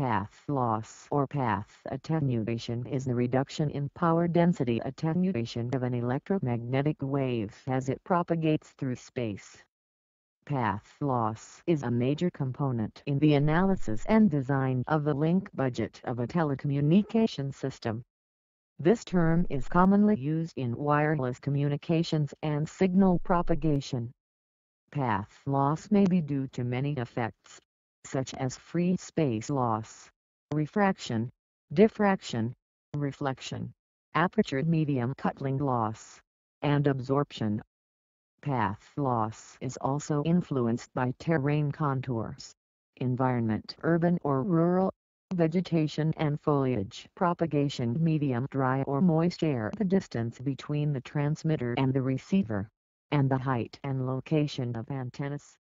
Path loss or path attenuation is the reduction in power density attenuation of an electromagnetic wave as it propagates through space. Path loss is a major component in the analysis and design of the link budget of a telecommunication system. This term is commonly used in wireless communications and signal propagation. Path loss may be due to many effects, such as free space loss, refraction, diffraction, reflection, aperture medium coupling loss, and absorption. Path loss is also influenced by terrain contours, environment, urban or rural, vegetation and foliage, propagation medium, dry or moist air, the distance between the transmitter and the receiver, and the height and location of antennas.